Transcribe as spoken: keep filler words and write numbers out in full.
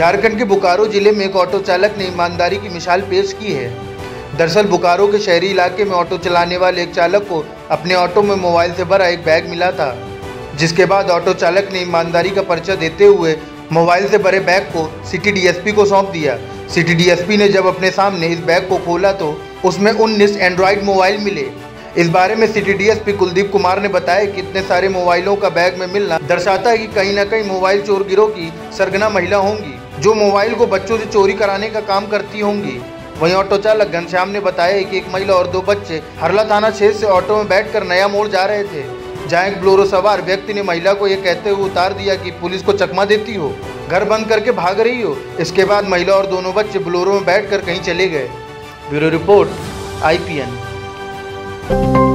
झारखंड के बोकारो जिले में एक ऑटो चालक ने ईमानदारी की मिसाल पेश की है। दरअसल बोकारो के शहरी इलाके में ऑटो चलाने वाले एक चालक को अपने ऑटो में मोबाइल से भरा एक बैग मिला था, जिसके बाद ऑटो चालक ने ईमानदारी का परिचय देते हुए मोबाइल से भरे बैग को सिटी डीएसपी को सौंप दिया। सिटी डीएसपी ने जब अपने सामने इस बैग को खोला तो उसमें उन्नीस एंड्रॉयड मोबाइल मिले। इस बारे में सिटी डीएसपी कुलदीप कुमार ने बताया कि इतने सारे मोबाइलों का बैग में मिलना दर्शाता है कि कहीं ना कहीं मोबाइल चोर गिरोह की सरगना महिला होंगी, जो मोबाइल को बच्चों से चोरी कराने का काम करती होंगी। वहीं ऑटो चालक घनश्याम ने बताया कि एक महिला और दो बच्चे हरला थाना क्षेत्र से ऑटो में बैठकर नया मोड़ जा रहे थे, जहाँ एक बोलेरो सवार व्यक्ति ने महिला को ये कहते हुए उतार दिया कि पुलिस को चकमा देती हो, घर बंद करके भाग रही हो। इसके बाद महिला और दोनों बच्चे बोलेरो में बैठकर कहीं चले गए। Bureau report I P N.